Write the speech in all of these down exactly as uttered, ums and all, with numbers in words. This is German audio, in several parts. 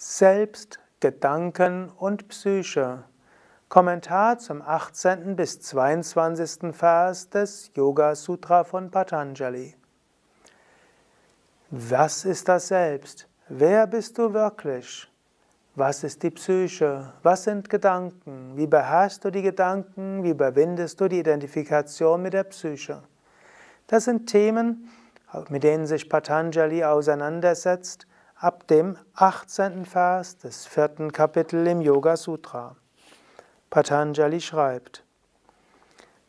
Selbst, Gedanken und Psyche. Kommentar zum achtzehnten bis zweiundzwanzigsten Vers des Yoga Sutra von Patanjali. Was ist das Selbst? Wer bist du wirklich? Was ist die Psyche? Was sind Gedanken? Wie beherrschst du die Gedanken? Wie überwindest du die Identifikation mit der Psyche? Das sind Themen, mit denen sich Patanjali auseinandersetzt, ab dem achtzehnten Vers des vierten Kapitels im Yoga Sutra. Patanjali schreibt: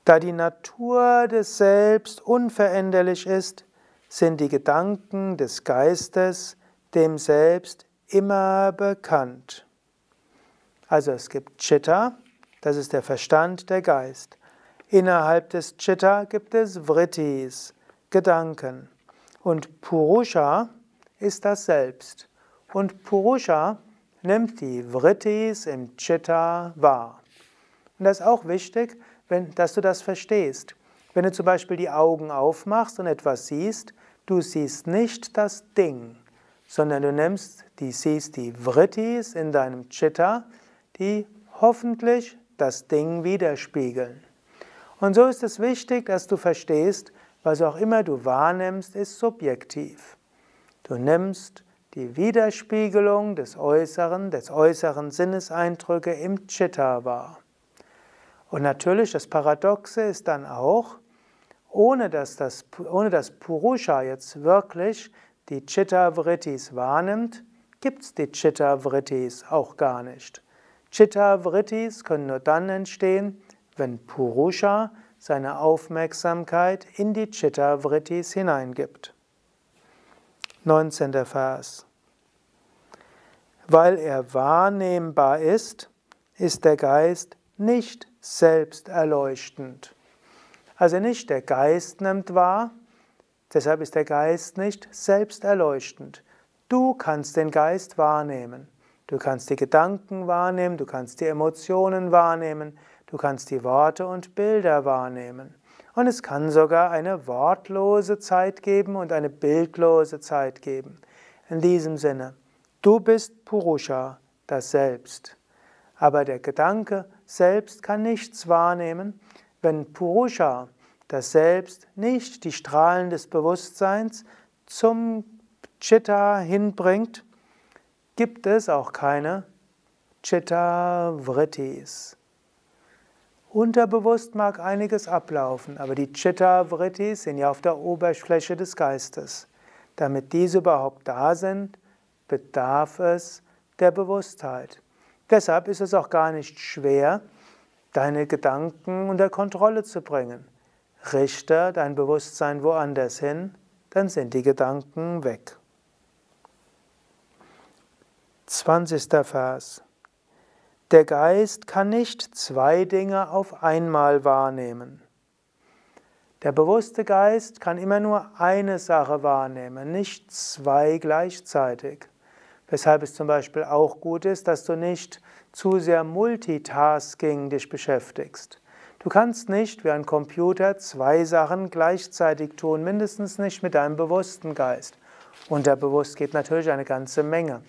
Da die Natur des Selbst unveränderlich ist, sind die Gedanken des Geistes dem Selbst immer bekannt. Also es gibt Chitta, das ist der Verstand, der Geist. Innerhalb des Chitta gibt es Vrittis, Gedanken. Und Purusha ist das Selbst. Und Purusha nimmt die Vrittis im Chitta wahr. Und das ist auch wichtig, wenn, dass du das verstehst. Wenn du zum Beispiel die Augen aufmachst und etwas siehst, du siehst nicht das Ding, sondern du nimmst, die, siehst die Vrittis in deinem Chitta, die hoffentlich das Ding widerspiegeln. Und so ist es wichtig, dass du verstehst, was auch immer du wahrnimmst, ist subjektiv. Du nimmst die Widerspiegelung des äußeren, des äußeren Sinneseindrücke im Chitta wahr. Und natürlich, das Paradoxe ist dann auch, ohne dass, das, ohne dass Purusha jetzt wirklich die Chitta-Vrittis wahrnimmt, gibt es die Chitta-Vrittis auch gar nicht. Chitta-Vrittis können nur dann entstehen, wenn Purusha seine Aufmerksamkeit in die Chitta-Vrittis hineingibt. neunzehnter Vers. Weil er wahrnehmbar ist, ist der Geist nicht selbsterleuchtend. Also nicht der Geist nimmt wahr, deshalb ist der Geist nicht selbsterleuchtend. Du kannst den Geist wahrnehmen. Du kannst die Gedanken wahrnehmen, du kannst die Emotionen wahrnehmen, du kannst die Worte und Bilder wahrnehmen. Und es kann sogar eine wortlose Zeit geben und eine bildlose Zeit geben. In diesem Sinne, du bist Purusha, das Selbst. Aber der Gedanke selbst kann nichts wahrnehmen, wenn Purusha, das Selbst, nicht die Strahlen des Bewusstseins zum Chitta hinbringt, gibt es auch keine Chitta-Vrittis. Unterbewusst mag einiges ablaufen, aber die Chitta-Vrittis sind ja auf der Oberfläche des Geistes. Damit diese überhaupt da sind, bedarf es der Bewusstheit. Deshalb ist es auch gar nicht schwer, deine Gedanken unter Kontrolle zu bringen. Richte dein Bewusstsein woanders hin, dann sind die Gedanken weg. zwanzigster Vers. Der Geist kann nicht zwei Dinge auf einmal wahrnehmen. Der bewusste Geist kann immer nur eine Sache wahrnehmen, nicht zwei gleichzeitig. Weshalb es zum Beispiel auch gut ist, dass du nicht zu sehr Multitasking dich beschäftigst. Du kannst nicht wie ein Computer zwei Sachen gleichzeitig tun, mindestens nicht mit deinem bewussten Geist. Unterbewusst geht natürlich eine ganze Menge.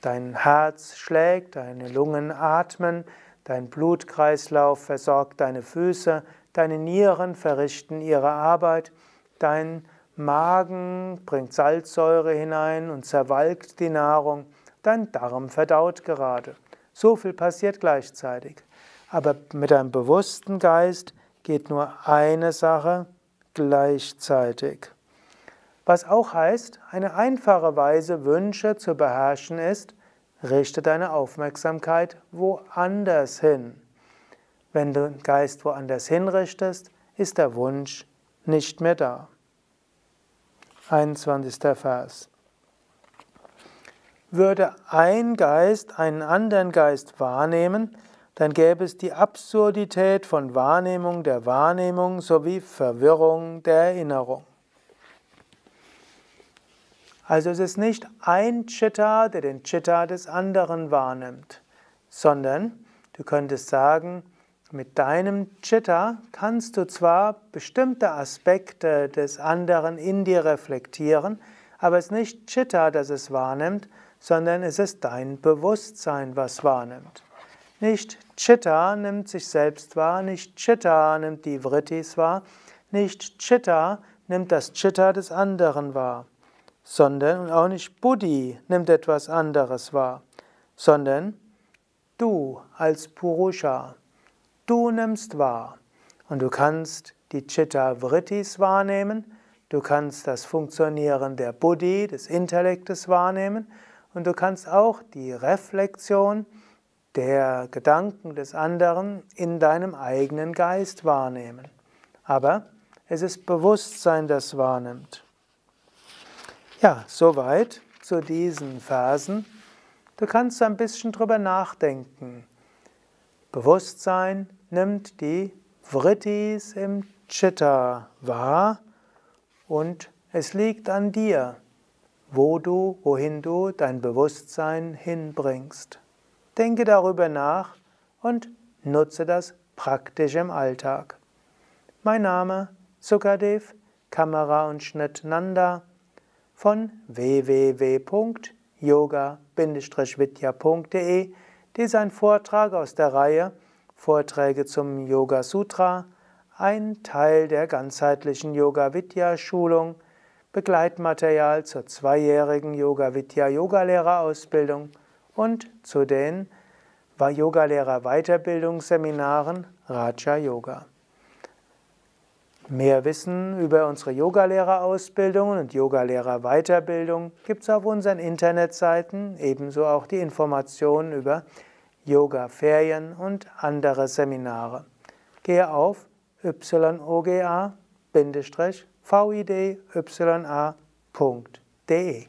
Dein Herz schlägt, deine Lungen atmen, dein Blutkreislauf versorgt deine Füße, deine Nieren verrichten ihre Arbeit, dein Magen bringt Salzsäure hinein und zerwalkt die Nahrung, dein Darm verdaut gerade. So viel passiert gleichzeitig. Aber mit einem bewussten Geist geht nur eine Sache gleichzeitig. Was auch heißt, eine einfache Weise, Wünsche zu beherrschen ist, richte deine Aufmerksamkeit woanders hin. Wenn du den Geist woanders hinrichtest, ist der Wunsch nicht mehr da. einundzwanzigster Vers. Würde ein Geist einen anderen Geist wahrnehmen, dann gäbe es die Absurdität von Wahrnehmung der Wahrnehmung sowie Verwirrung der Erinnerung. Also es ist nicht ein Chitta, der den Chitta des anderen wahrnimmt, sondern du könntest sagen, mit deinem Chitta kannst du zwar bestimmte Aspekte des anderen in dir reflektieren, aber es ist nicht Chitta, das es wahrnimmt, sondern es ist dein Bewusstsein, was wahrnimmt. Nicht Chitta nimmt sich selbst wahr, nicht Chitta nimmt die Vrittis wahr, nicht Chitta nimmt das Chitta des anderen wahr, sondern, und auch nicht Buddhi nimmt etwas anderes wahr, sondern du als Purusha, du nimmst wahr. Und du kannst die Chitta-Vrittis wahrnehmen, du kannst das Funktionieren der Buddhi, des Intellektes wahrnehmen und du kannst auch die Reflexion der Gedanken des anderen in deinem eigenen Geist wahrnehmen. Aber es ist Bewusstsein, das wahrnimmt. Ja, soweit zu diesen Versen. Du kannst ein bisschen drüber nachdenken. Bewusstsein nimmt die Vrittis im Chitta wahr und es liegt an dir, wo du, wohin du dein Bewusstsein hinbringst. Denke darüber nach und nutze das praktisch im Alltag. Mein Name Sukadev, Kamera und Schnitt Nanda von w w w punkt yoga vidya punkt de. Dies ist ein Vortrag aus der Reihe Vorträge zum Yoga Sutra, ein Teil der ganzheitlichen Yoga Vidya Schulung, Begleitmaterial zur zweijährigen Yoga Vidya Yogalehrer Ausbildung und zu den Yogalehrer Weiterbildungsseminaren Raja Yoga. Mehr Wissen über unsere Yogalehrerausbildungen und Yogalehrerweiterbildung gibt es auf unseren Internetseiten, ebenso auch die Informationen über Yogaferien und andere Seminare. Gehe auf yoga vidya punkt de.